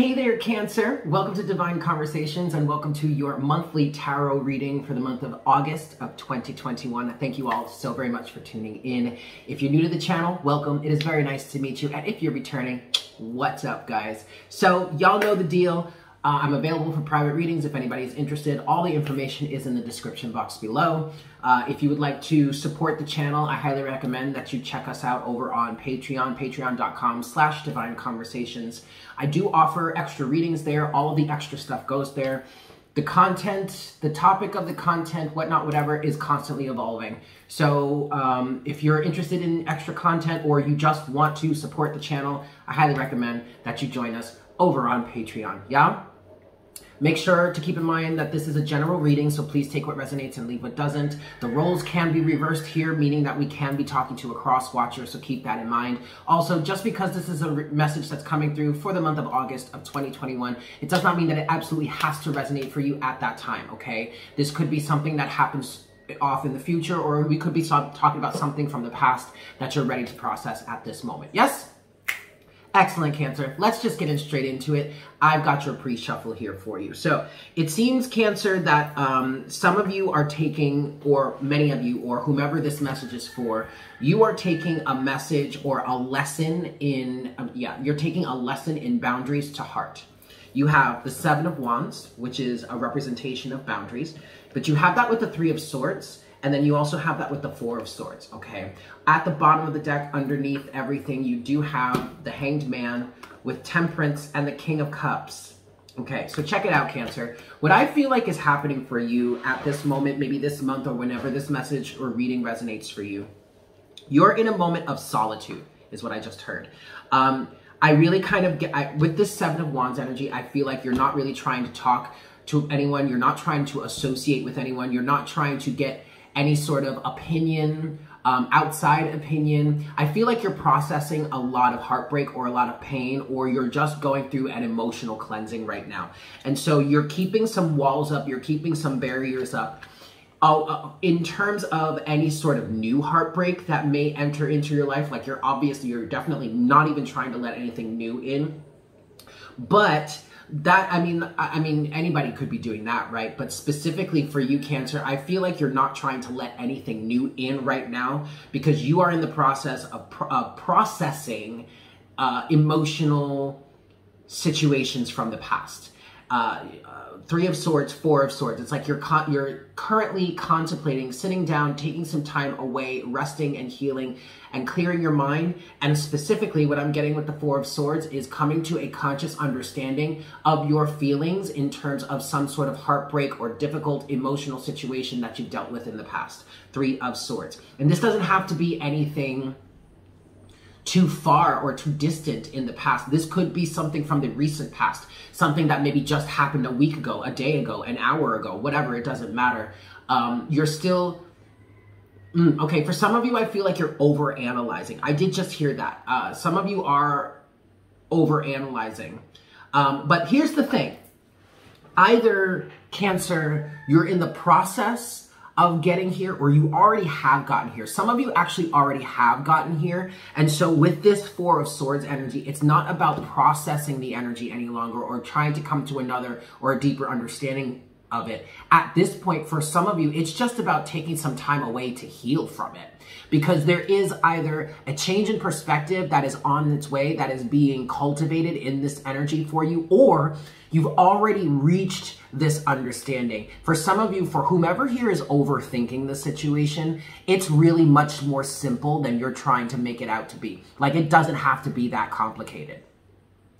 Hey there, Cancer. Welcome to Divine Conversations and welcome to your monthly tarot reading for the month of August of 2021. Thank you all so very much for tuning in. If you're new to the channel, welcome. It is very nice to meet you. And if you're returning, what's up, guys? So y'all know the deal. I'm available for private readings if anybody's interested. All the information is in the description box below. If you would like to support the channel, I highly recommend that you check us out over on Patreon, patreon.com/divineconversations. I do offer extra readings there. All of the extra stuff goes there. The content, the topic of the content, whatnot, whatever, is constantly evolving. So if you're interested in extra content or you just want to support the channel, I highly recommend that you join us over on Patreon, yeah? Make sure to keep in mind that this is a general reading, so please take what resonates and leave what doesn't. The roles can be reversed here, meaning that we can be talking to a cross-watcher, so keep that in mind. Also, just because this is a message that's coming through for the month of August of 2021, it does not mean that it absolutely has to resonate for you at that time, okay? This could be something that happens off in the future, or we could be talking about something from the past that you're ready to process at this moment, yes? Excellent, Cancer. Let's just get in straight into it. I've got your pre-shuffle here for you. So it seems, Cancer, that some of you are taking, or many of you, or whomever this message is for, you are taking a message or a lesson in, you're taking a lesson in boundaries to heart. You have the Seven of Wands, which is a representation of boundaries, but you have that with the Three of Swords. And then you also have that with the Four of Swords, okay? At the bottom of the deck, underneath everything, you do have the Hanged Man with Temperance and the King of Cups. Okay, so check it out, Cancer. What I feel like is happening for you at this moment, maybe this month or whenever this message or reading resonates for you, you're in a moment of solitude, is what I just heard. I really kind of get, with this Seven of Wands energy, I feel like you're not really trying to talk to anyone. You're not trying to associate with anyone. You're not trying to get any sort of opinion, outside opinion. I feel like you're processing a lot of heartbreak or a lot of pain, or you're just going through an emotional cleansing right now. And so you're keeping some walls up, you're keeping some barriers up. In terms of any sort of new heartbreak that may enter into your life, like you're definitely not even trying to let anything new in. But that, I mean, anybody could be doing that, right? But specifically for you, Cancer, I feel like you're not trying to let anything new in right now because you are in the process of processing emotional situations from the past. Three of Swords, Four of Swords. It's like you're currently contemplating, sitting down, taking some time away, resting and healing and clearing your mind. And specifically what I'm getting with the Four of Swords is coming to a conscious understanding of your feelings in terms of some sort of heartbreak or difficult emotional situation that you've dealt with in the past. Three of Swords. And this doesn't have to be anything too far or too distant in the past. This could be something from the recent past, something that maybe just happened a week ago, a day ago, an hour ago, whatever, it doesn't matter. You're still, okay, for some of you, I feel like you're overanalyzing. I did just hear that. Some of you are overanalyzing. But here's the thing. Either, Cancer, you're in the process of getting here, or you already have gotten here. Some of you actually already have gotten here. And so with this Four of Swords energy, it's not about processing the energy any longer or trying to come to another or a deeper understanding of it. At this point, for some of you, it's just about taking some time away to heal from it, because there is either a change in perspective that is on its way, that is being cultivated in this energy for you, or you've already reached this understanding. For some of you, for whomever here is overthinking the situation, it's really much more simple than you're trying to make it out to be. Like, it doesn't have to be that complicated,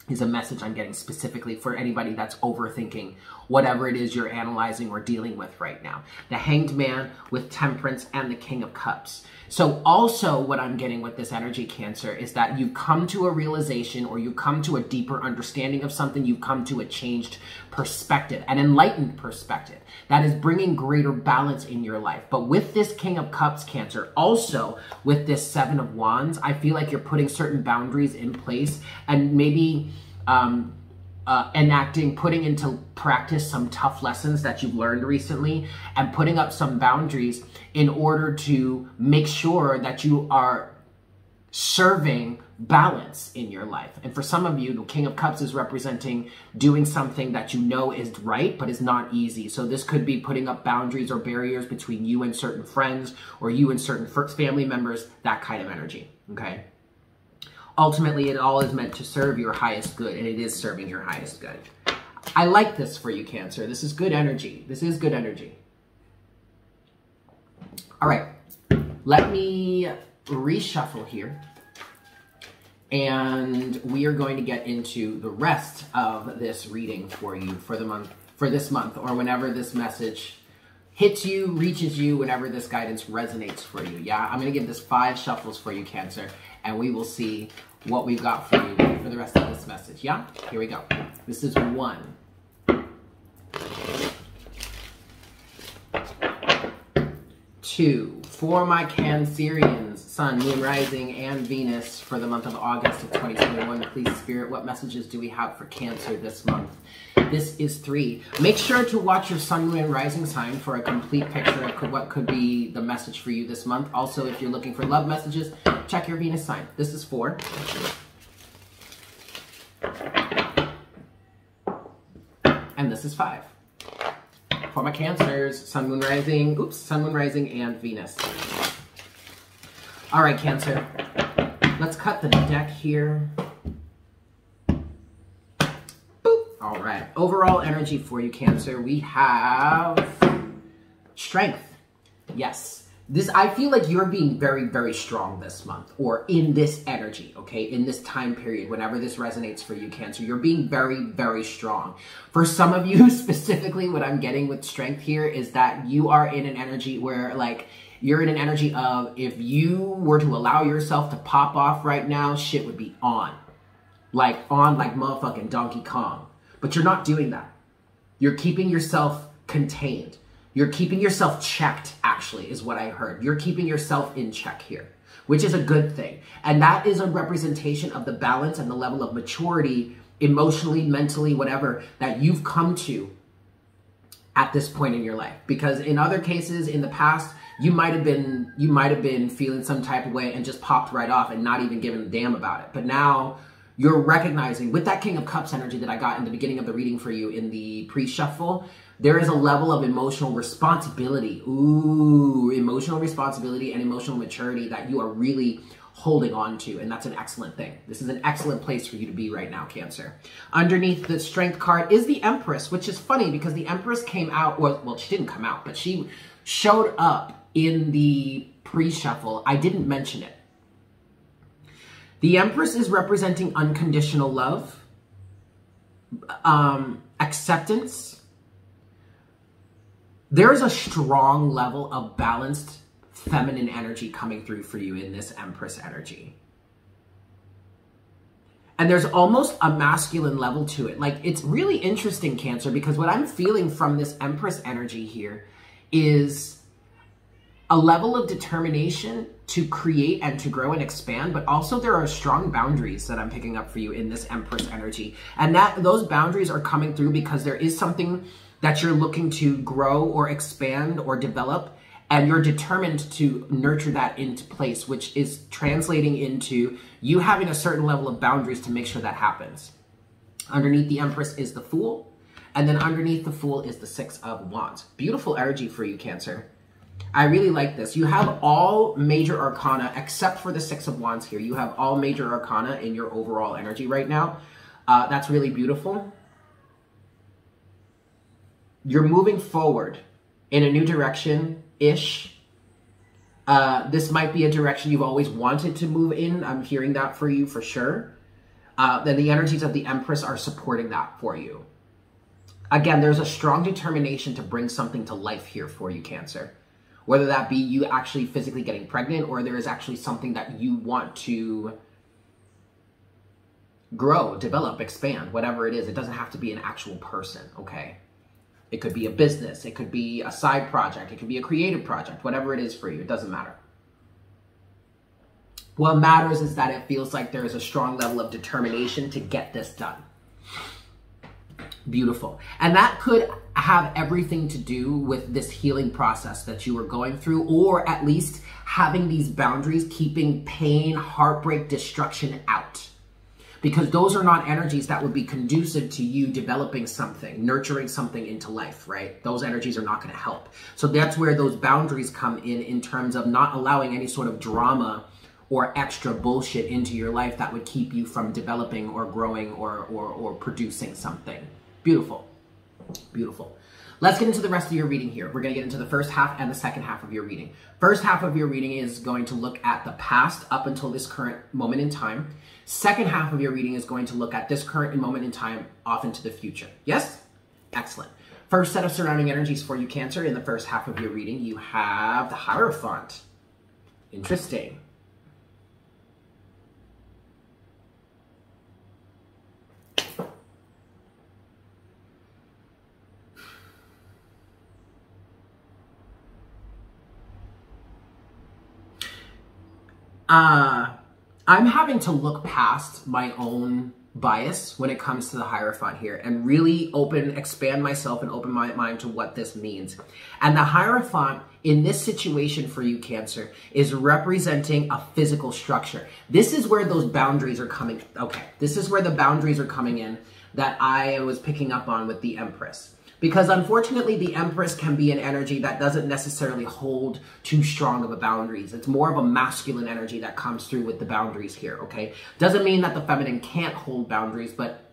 is a message I'm getting specifically for anybody that's overthinking whatever it is you're analyzing or dealing with right now. The Hanged Man with Temperance and the King of Cups. So also what I'm getting with this energy, Cancer, is that you've come to a realization, or you come to a deeper understanding of something. You've come to a changed perspective, an enlightened perspective that is bringing greater balance in your life. But with this King of Cups, Cancer, also with this Seven of Wands, I feel like you're putting certain boundaries in place and maybe putting into practice some tough lessons that you've learned recently, and putting up some boundaries in order to make sure that you are serving balance in your life. And for some of you, the King of Cups is representing doing something that you know is right, but is not easy. So this could be putting up boundaries or barriers between you and certain friends, or you and certain family members, that kind of energy, okay? Ultimately, it all is meant to serve your highest good, and it is serving your highest good. I like this for you, Cancer. This is good energy. This is good energy. All right, let me reshuffle here. And we are going to get into the rest of this reading for you for the month, for this month, or whenever this message hits you, reaches you, whenever this guidance resonates for you. Yeah, I'm going to give this 5 shuffles for you, Cancer, and we will see what we've got for you for the rest of this message. Yeah, here we go. This is 1. For my Cancerians, Sun, Moon, Rising, and Venus for the month of August of 2021, please, Spirit, what messages do we have for Cancer this month? This is 3. Make sure to watch your Sun, Moon, and Rising sign for a complete picture of what could be the message for you this month. Also, if you're looking for love messages, check your Venus sign. This is 4. And this is 5. For my Cancers, Sun, Moon, Rising, Sun, Moon, Rising, and Venus. All right, Cancer, let's cut the deck here. Boop. All right, overall energy for you, Cancer. We have strength. Yes, this, I feel like you're being very, very strong this month, or in this energy, okay? In this time period, whenever this resonates for you, Cancer, you're being very, very strong. For some of you specifically, what I'm getting with strength here is that you are in an energy where, like, you're in an energy of, if you were to allow yourself to pop off right now, shit would be on like motherfucking Donkey Kong. But you're not doing that. You're keeping yourself contained. You're keeping yourself checked, actually, is what I heard. You're keeping yourself in check here, which is a good thing. And that is a representation of the balance and the level of maturity, emotionally, mentally, whatever, that you've come to at this point in your life. Because in other cases, in the past, you might have been feeling some type of way and just popped right off and not even giving a damn about it. But now you're recognizing, with that King of Cups energy that I got in the beginning of the reading for you in the pre-shuffle, there is a level of emotional responsibility. Ooh, emotional responsibility and emotional maturity that you are really holding on to, and that's an excellent thing. This is an excellent place for you to be right now, Cancer. Underneath the strength card is the Empress, which is funny because the Empress came out, well, she didn't come out, but she showed up in the pre-shuffle. I didn't mention it. The Empress is representing unconditional love, acceptance. There is a strong level of balanced feminine energy coming through for you in this Empress energy. And there's almost a masculine level to it. Like, it's really interesting, Cancer, because what I'm feeling from this Empress energy here is a level of determination to create and to grow and expand, but also there are strong boundaries that I'm picking up for you in this Empress energy. And that those boundaries are coming through because there is something that you're looking to grow or expand or develop, and you're determined to nurture that into place, which is translating into you having a certain level of boundaries to make sure that happens. Underneath the Empress is the Fool, and then underneath the Fool is the 6 of Wands. Beautiful energy for you, Cancer. I really like this. You have all major arcana, except for the 6 of Wands here. You have all major arcana in your overall energy right now. That's really beautiful. You're moving forward in a new direction-ish. This might be a direction you've always wanted to move in. I'm hearing that for you for sure. Then the energies of the Empress are supporting that for you. Again, there's a strong determination to bring something to life here for you, Cancer. Whether that be you actually physically getting pregnant, or there is actually something that you want to grow, develop, expand, whatever it is. It doesn't have to be an actual person, okay? It could be a business, it could be a side project, it could be a creative project, whatever it is for you, it doesn't matter. What matters is that it feels like there is a strong level of determination to get this done. Beautiful. And that could have everything to do with this healing process that you were going through, or at least having these boundaries, keeping pain, heartbreak, destruction out. Because those are not energies that would be conducive to you developing something, nurturing something into life, right? Those energies are not going to help. So that's where those boundaries come in terms of not allowing any sort of drama or extra bullshit into your life that would keep you from developing or growing or producing something. Beautiful. Beautiful. Let's get into the rest of your reading here. We're going to get into the first half and the second half of your reading. First half of your reading is going to look at the past up until this current moment in time. Second half of your reading is going to look at this current moment in time off into the future. Yes? Excellent. First set of surrounding energies for you, Cancer. In the first half of your reading, you have the Hierophant. Interesting. I'm having to look past my own bias when it comes to the Hierophant here and really expand myself and open my mind to what this means. And the Hierophant in this situation for you, Cancer, is representing a physical structure. This is where those boundaries are coming. Okay, this is where the boundaries are coming in that I was picking up on with the Empress. Because unfortunately, the Empress can be an energy that doesn't necessarily hold too strong of a boundaries. It's more of a masculine energy that comes through with the boundaries here, okay? Doesn't mean that the feminine can't hold boundaries, but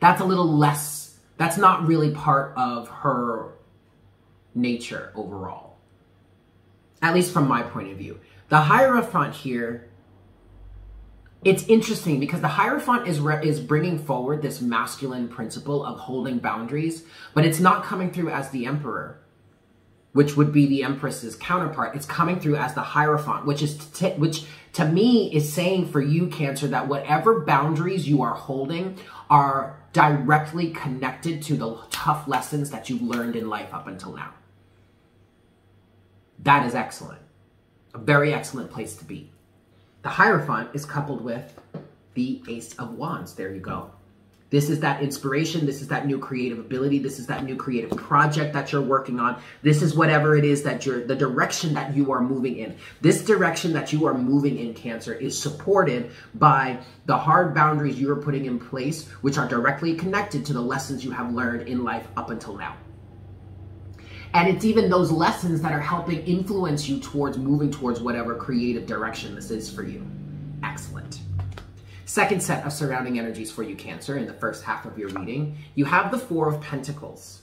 that's a little less, that's not really part of her nature overall. At least from my point of view. The Hierophant here, it's interesting because the Hierophant is bringing forward this masculine principle of holding boundaries, but it's not coming through as the Emperor, which would be the Empress's counterpart. It's coming through as the Hierophant, which to me is saying for you, Cancer, that whatever boundaries you are holding are directly connected to the tough lessons that you've learned in life up until now. That is excellent. A very excellent place to be. The Hierophant is coupled with the Ace of Wands. There you go. This is that inspiration. This is that new creative ability. This is that new creative project that you're working on. This is whatever it is that the direction that you are moving in. This direction that you are moving in, Cancer, is supported by the hard boundaries you are putting in place, which are directly connected to the lessons you have learned in life up until now. And it's even those lessons that are helping influence you towards moving towards whatever creative direction this is for you. Excellent. Second set of surrounding energies for you, Cancer. In the first half of your reading, you have the Four of Pentacles.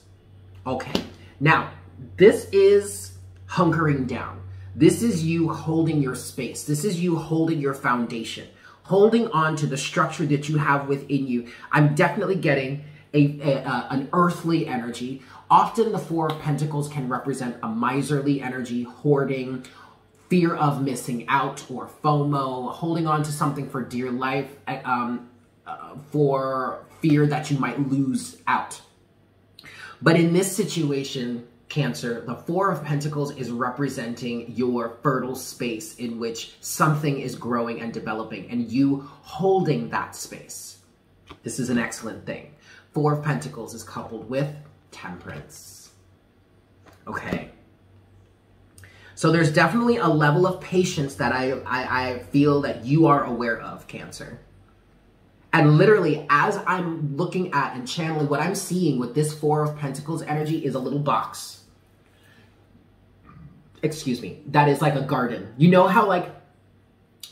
Okay. Now, this is hunkering down. This is you holding your space. This is you holding your foundation, holding on to the structure that you have within you. I'm definitely getting an earthly energy. Often the Four of Pentacles can represent a miserly energy, hoarding, fear of missing out or FOMO, holding on to something for dear life for fear that you might lose out. But in this situation, Cancer, the Four of Pentacles is representing your fertile space in which something is growing and developing, and you holding that space. This is an excellent thing. Four of Pentacles is coupled with Temperance. Okay. So there's definitely a level of patience that I feel that you are aware of, Cancer. And literally, as I'm looking at and channeling, what I'm seeing with this Four of Pentacles energy is a little box. Excuse me. That is like a garden. You know how like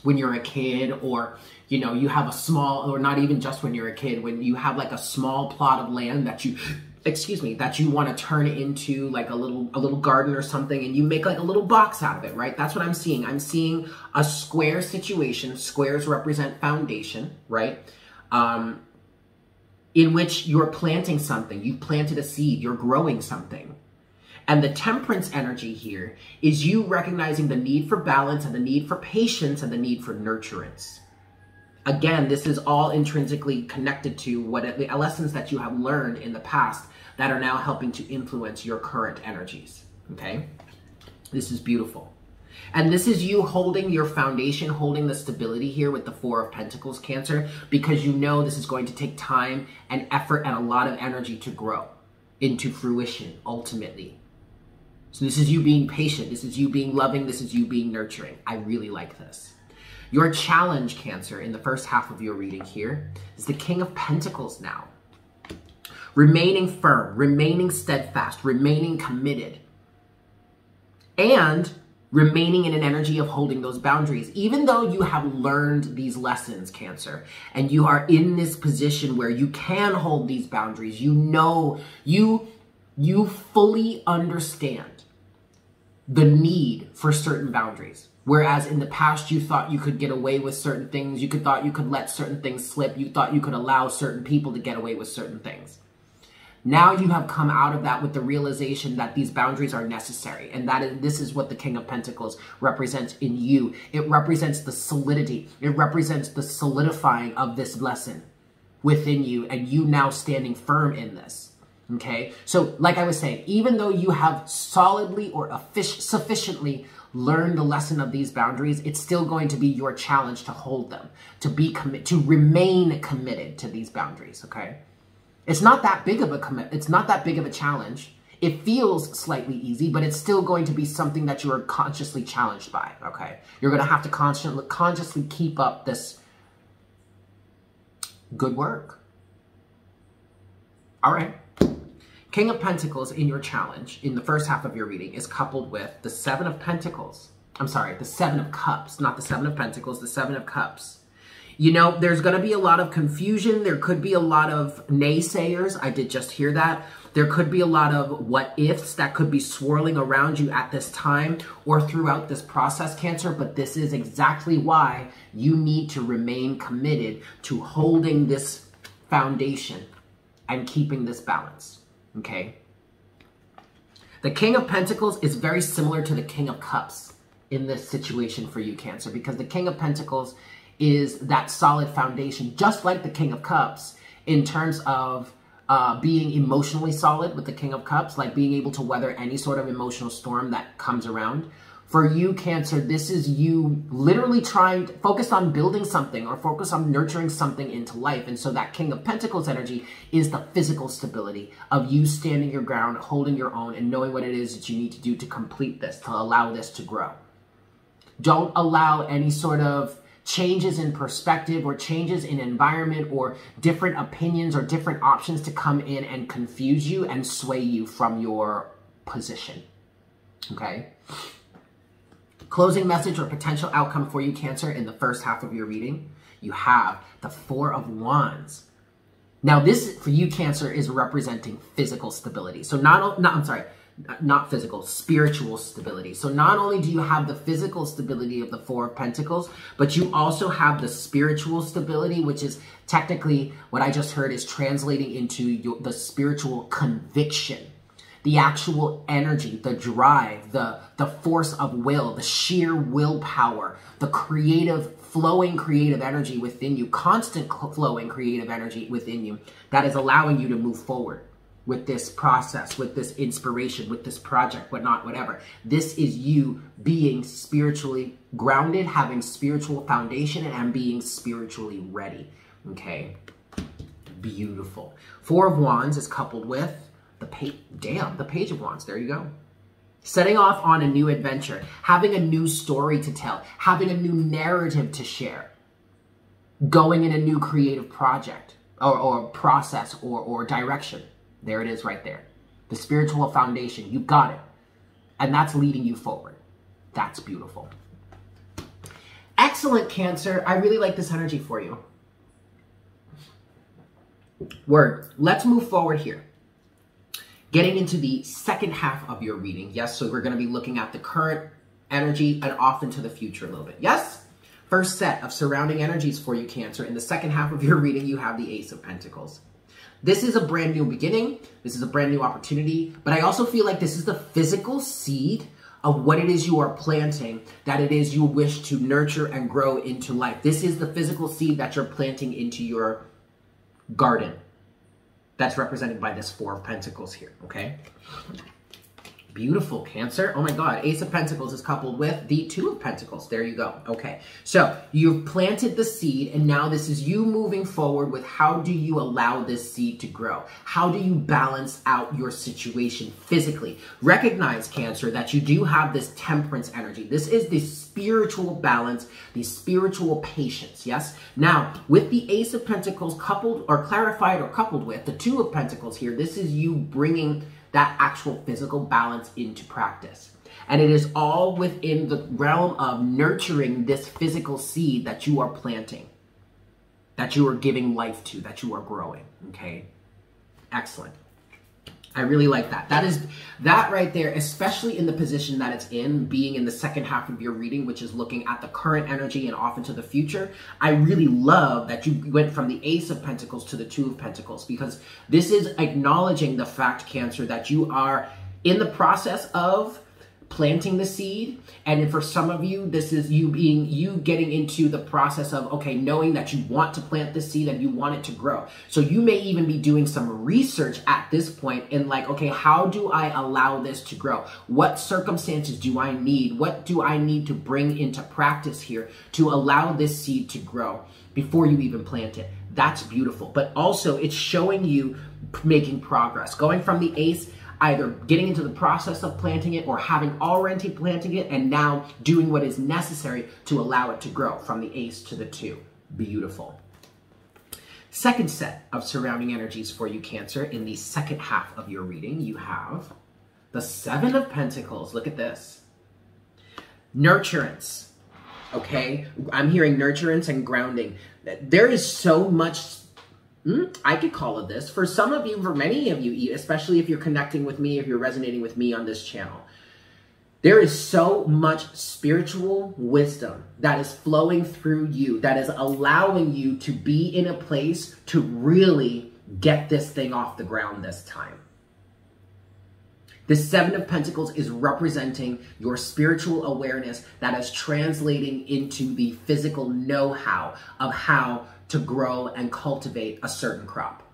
when you're a kid, or you know, you have a small, or not even just when you're a kid, when you have like a small plot of land that you, excuse me, that you want to turn into like a little garden or something, and you make like a little box out of it, right? That's what I'm seeing. I'm seeing a square situation. Squares represent foundation, right? In which you're planting something. You've planted a seed. You're growing something. And the Temperance energy here is you recognizing the need for balance and the need for patience and the need for nurturance. Again, this is all intrinsically connected to what the lessons that you have learned in the past that are now helping to influence your current energies, okay? This is beautiful. And this is you holding your foundation, holding the stability here with the Four of Pentacles, Cancer, because you know this is going to take time and effort and a lot of energy to grow into fruition, ultimately. So this is you being patient. This is you being loving. This is you being nurturing. I really like this. Your challenge, Cancer, in the first half of your reading here is the King of Pentacles now. Remaining firm, remaining steadfast, remaining committed, and remaining in an energy of holding those boundaries. Even though you have learned these lessons, Cancer, and you are in this position where you can hold these boundaries, you know, you fully understand the need for certain boundaries. Whereas in the past, you thought you could get away with certain things. You thought you could let certain things slip. You thought you could allow certain people to get away with certain things. Now you have come out of that with the realization that these boundaries are necessary, and that is, this is what the King of Pentacles represents in you. It represents the solidity. It represents the solidifying of this lesson within you, and you now standing firm in this, okay? So like I was saying, even though you have solidly or sufficiently learned the lesson of these boundaries, it's still going to be your challenge to hold them, to remain committed to these boundaries, okay? It's not that big of a it's not that big of a challenge. It feels slightly easy, but it's still going to be something that you are consciously challenged by, okay? You're going to have to consciously keep up this good work. All right. King of Pentacles in your challenge in the first half of your reading is coupled with the Seven of Pentacles. I'm sorry, the Seven of Cups, not the Seven of Pentacles, the Seven of Cups. You know, there's going to be a lot of confusion. There could be a lot of naysayers. I did just hear that. There could be a lot of what ifs that could be swirling around you at this time or throughout this process, Cancer. But this is exactly why you need to remain committed to holding this foundation and keeping this balance, okay? The King of Pentacles is very similar to the King of Cups in this situation for you, Cancer, because the King of Pentacles is that solid foundation, just like the King of Cups, in terms of being emotionally solid with the King of Cups, like being able to weather any sort of emotional storm that comes around. For you, Cancer, this is you literally trying to focus on building something or focus on nurturing something into life. And so that King of Pentacles energy is the physical stability of you standing your ground, holding your own, and knowing what it is that you need to do to complete this, to allow this to grow. Don't allow any sort of changes in perspective or changes in environment or different opinions or different options to come in and confuse you and sway you from your position, okay? Closing message or potential outcome for you, Cancer, in the first half of your reading, you have the Four of Wands. Now this, for you, Cancer, is representing physical stability. So not physical, spiritual stability. So not only do you have the physical stability of the Four of Pentacles, but you also have the spiritual stability, which is technically what I just heard is translating into the spiritual conviction, the actual energy, the drive, the force of will, the sheer willpower, the creative, flowing creative energy within you, constant flowing creative energy within you that is allowing you to move forward with this process, with this inspiration, with this project, whatnot, whatever. This is you being spiritually grounded, having spiritual foundation, and being spiritually ready, okay? Beautiful. Four of Wands is coupled with the Page of Wands. There you go. Setting off on a new adventure, having a new story to tell, having a new narrative to share, going in a new creative project or process or direction. There it is right there. The spiritual foundation. You got it. And that's leading you forward. That's beautiful. Excellent, Cancer. I really like this energy for you. Word. Let's move forward here. Getting into the second half of your reading. Yes, so we're going to be looking at the current energy and off into the future a little bit. Yes? First set of surrounding energies for you, Cancer. In the second half of your reading, you have the Ace of Pentacles. This is a brand new beginning. This is a brand new opportunity. But I also feel like this is the physical seed of what it is you are planting, that it is you wish to nurture and grow into life. This is the physical seed that you're planting into your garden. That's represented by this Four of Pentacles here, okay? beautiful, Cancer. Oh my God, Ace of Pentacles is coupled with the Two of Pentacles. There you go. Okay, so you've planted the seed, and now this is you moving forward with how do you allow this seed to grow? How do you balance out your situation physically? Recognize, Cancer, that you do have this temperance energy. This is the spiritual balance, the spiritual patience, yes? Now, with the Ace of Pentacles coupled or clarified or coupled with the Two of Pentacles here, this is you bringing that actual physical balance into practice. And it is all within the realm of nurturing this physical seed that you are planting, that you are giving life to, that you are growing, okay? Excellent. I really like that. That right there, especially in the position that it's in, being in the second half of your reading, which is looking at the current energy and off into the future. I really love that you went from the Ace of Pentacles to the Two of Pentacles, because this is acknowledging the fact, Cancer, that you are in the process of planting the seed. And for some of you, this is you getting into the process of, okay, knowing that you want to plant this seed and you want it to grow. So you may even be doing some research at this point in like, okay, how do I allow this to grow? What circumstances do I need? What do I need to bring into practice here to allow this seed to grow before you even plant it? That's beautiful. But also it's showing you making progress, going from the Ace, either getting into the process of planting it or having already planted it and now doing what is necessary to allow it to grow from the Ace to the Two. Beautiful. Second set of surrounding energies for you, Cancer. In the second half of your reading, you have the Seven of Pentacles. Look at this. Nurturance. Okay? I'm hearing nurturance and grounding. There is so much I could call it this. For some of you, for many of you, especially if you're connecting with me, if you're resonating with me on this channel, there is so much spiritual wisdom that is flowing through you, that is allowing you to be in a place to really get this thing off the ground this time. The Seven of Pentacles is representing your spiritual awareness that is translating into the physical know-how of how to grow and cultivate a certain crop.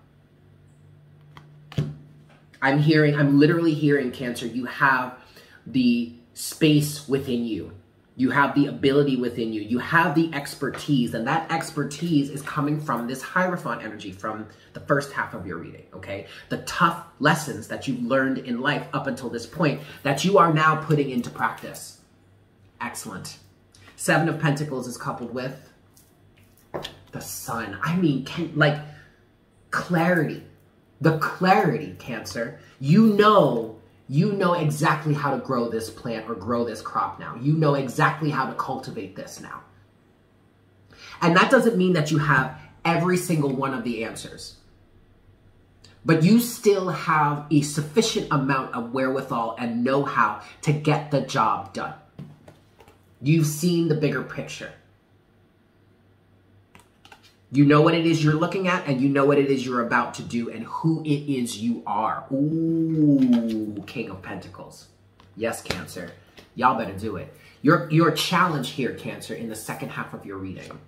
I'm literally hearing, Cancer, you have the space within you. You have the ability within you. You have the expertise, and that expertise is coming from this Hierophant energy from the first half of your reading, okay? The tough lessons that you've learned in life up until this point that you are now putting into practice. Excellent. Seven of Pentacles is coupled with the Sun. I mean, like, clarity. The clarity, Cancer. You know exactly how to grow this plant or grow this crop now. You know exactly how to cultivate this now. And that doesn't mean that you have every single one of the answers. But you still have a sufficient amount of wherewithal and know-how to get the job done. You've seen the bigger picture. You know what it is you're looking at, and you know what it is you're about to do and who it is you are. Ooh, King of Pentacles. Yes, Cancer. Y'all better do it. Your challenge here, Cancer, in the second half of your reading.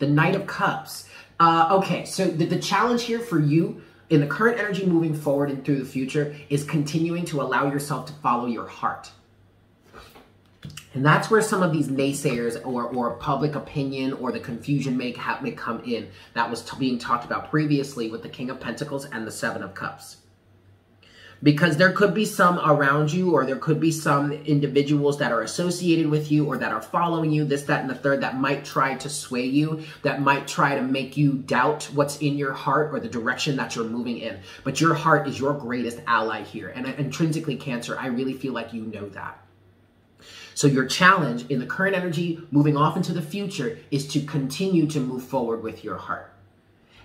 The Knight of Cups. Okay, so the challenge here for you in the current energy moving forward and through the future is continuing to allow yourself to follow your heart. And that's where some of these naysayers or public opinion or the confusion may come in that was being talked about previously with the King of Pentacles and the Seven of Cups. Because there could be some around you, or there could be some individuals that are associated with you or that are following you, this, that, and the third, that might try to sway you, that might try to make you doubt what's in your heart or the direction that you're moving in. But your heart is your greatest ally here. And intrinsically, Cancer, I really feel like you know that. So your challenge in the current energy, moving off into the future, is to continue to move forward with your heart.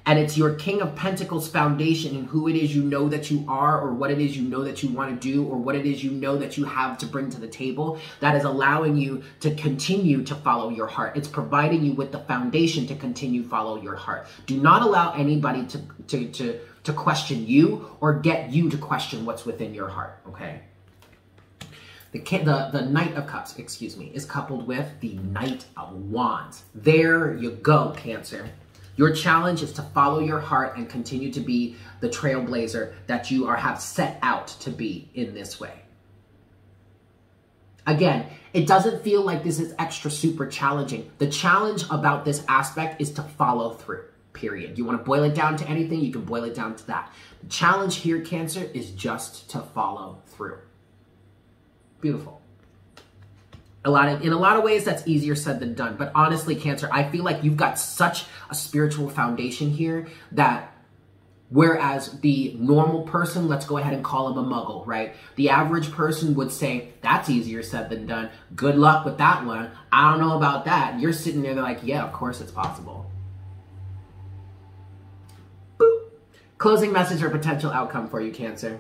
And it's your King of Pentacles foundation and who it is you know that you are, or what it is you know that you want to do, or what it is you know that you have to bring to the table, that is allowing you to continue to follow your heart. It's providing you with the foundation to continue to follow your heart. Do not allow anybody to question you or get you to question what's within your heart, okay? The Knight of Cups, excuse me, is coupled with the Knight of Wands. There you go, Cancer. Your challenge is to follow your heart and continue to be the trailblazer that you have set out to be in this way. Again, it doesn't feel like this is extra super challenging. The challenge about this aspect is to follow through, period. You want to boil it down to anything, you can boil it down to that. The challenge here, Cancer, is just to follow through. Beautiful. In a lot of ways, that's easier said than done. But honestly, Cancer, I feel like you've got such a spiritual foundation here that whereas the normal person, let's go ahead and call him a muggle, right? The average person would say, that's easier said than done. Good luck with that one. I don't know about that. You're sitting there like, yeah, of course it's possible. Boop. Closing message or potential outcome for you, Cancer.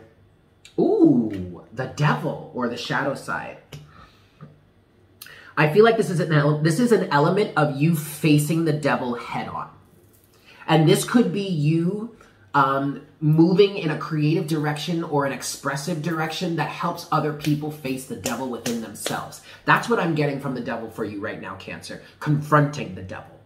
Ooh, the devil or the shadow side. I feel like this is an element of you facing the devil head on. And this could be you moving in a creative direction or an expressive direction that helps other people face the devil within themselves. That's what I'm getting from the devil for you right now, Cancer. Confronting the devil.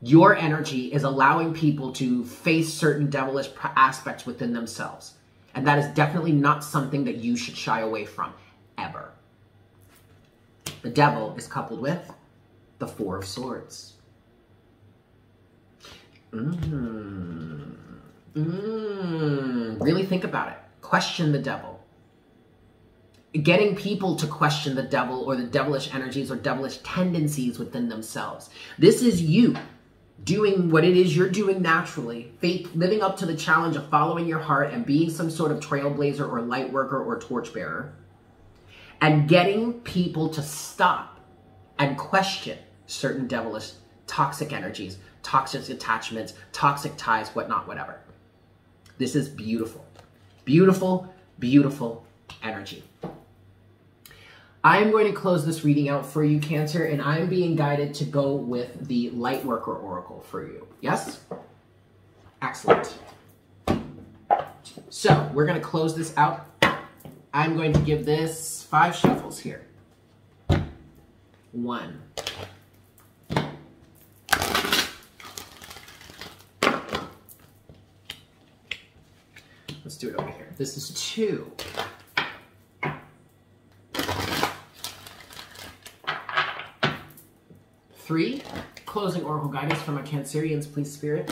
Your energy is allowing people to face certain devilish aspects within themselves. And that is definitely not something that you should shy away from, ever. The devil is coupled with the Four of Swords. Really think about it. Question the devil. Getting people to question the devil or the devilish energies or devilish tendencies within themselves. This is you doing what it is you're doing naturally, living up to the challenge of following your heart and being some sort of trailblazer or light worker or torchbearer. And getting people to stop and question certain devilish, toxic energies, toxic attachments, toxic ties, whatnot, whatever. This is beautiful, beautiful, beautiful energy. I am going to close this reading out for you, Cancer, and I am being guided to go with the Lightworker Oracle for you. Yes? Excellent. So we're going to close this out. I'm going to give this 5 shuffles here. 1. 2. Let's do it over here. This is 2. 3. Closing oracle guidance for my Cancerians, please, Spirit.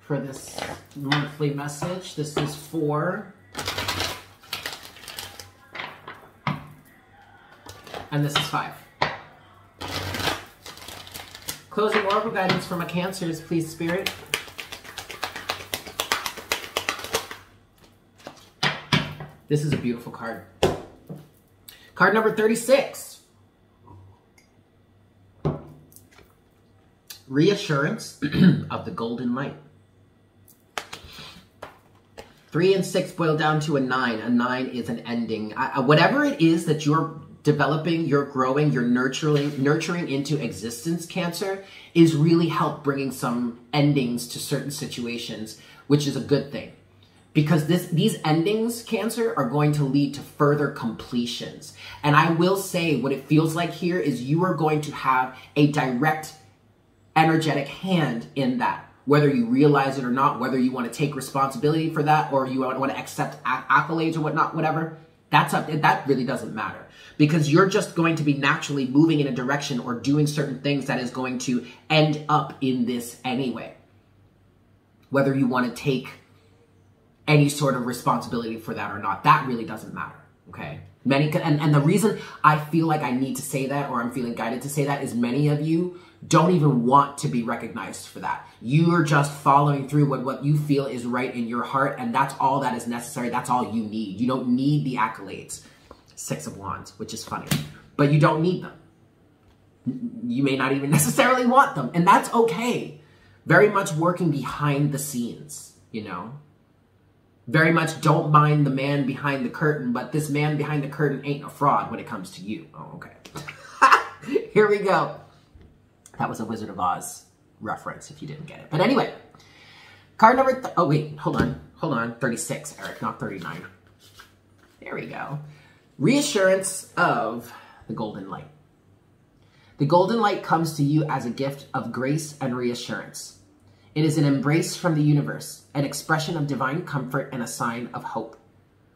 For this monthly message, this is 4. And this is 5. Closing oracle guidance for my Cancers, please, Spirit. This is a beautiful card. Card number 36. Reassurance of the golden light. 3 and 6 boil down to a 9. A 9 is an ending. Whatever it is that you're developing, you're growing, you're nurturing into existence, Cancer, is really help bringing some endings to certain situations, which is a good thing. Because these endings, Cancer, are going to lead to further completions. And I will say what it feels like here is you are going to have a direct energetic hand in that. Whether you realize it or not, whether you want to take responsibility for that or you want to accept accolades or whatnot, whatever, that really doesn't matter. Because you're just going to be naturally moving in a direction or doing certain things that is going to end up in this anyway. Whether you want to take any sort of responsibility for that or not, that really doesn't matter, okay? And the reason I feel like I need to say that, or I'm feeling guided to say that, is many of you don't even want to be recognized for that. You are just following through with what you feel is right in your heart, and that's all that is necessary. That's all you need. You don't need the accolades. 6 of Wands, which is funny, but you don't need them. You may not even necessarily want them, and that's okay. Very much working behind the scenes, you know? Very much don't mind the man behind the curtain, but this man behind the curtain ain't a fraud when it comes to you. Oh, okay. Here we go. That was a Wizard of Oz reference if you didn't get it. But anyway, card number... oh, wait. Hold on. 36, Eric, not 39. There we go. Reassurance of the golden light. The golden light comes to you as a gift of grace and reassurance. It is an embrace from the universe, an expression of divine comfort, and a sign of hope.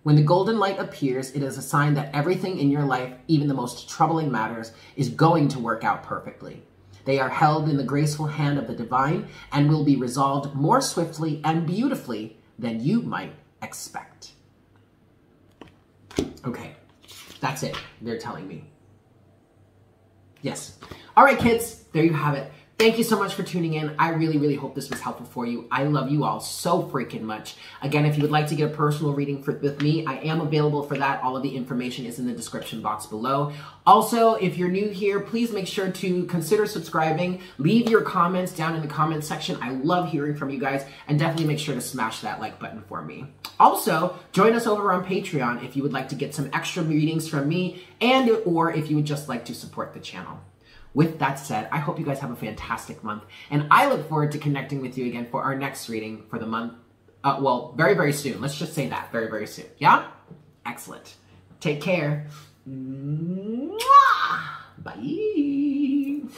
When the golden light appears, it is a sign that everything in your life, even the most troubling matters, is going to work out perfectly. They are held in the graceful hand of the divine and will be resolved more swiftly and beautifully than you might expect. Okay, that's it, they're telling me. Yes. All right, kids, there you have it. Thank you so much for tuning in. I really, really hope this was helpful for you. I love you all so freaking much. Again, if you would like to get a personal reading with me, I am available for that. All of the information is in the description box below. Also, if you're new here, please make sure to consider subscribing. Leave your comments down in the comment section. I love hearing from you guys, and definitely make sure to smash that like button for me. Also, join us over on Patreon if you would like to get some extra readings from me and or if you would just like to support the channel. With that said, I hope you guys have a fantastic month, and I look forward to connecting with you again for our next reading for the month, well, very, very soon. Let's just say that, very, very soon. Yeah? Excellent. Take care. Mwah! Bye.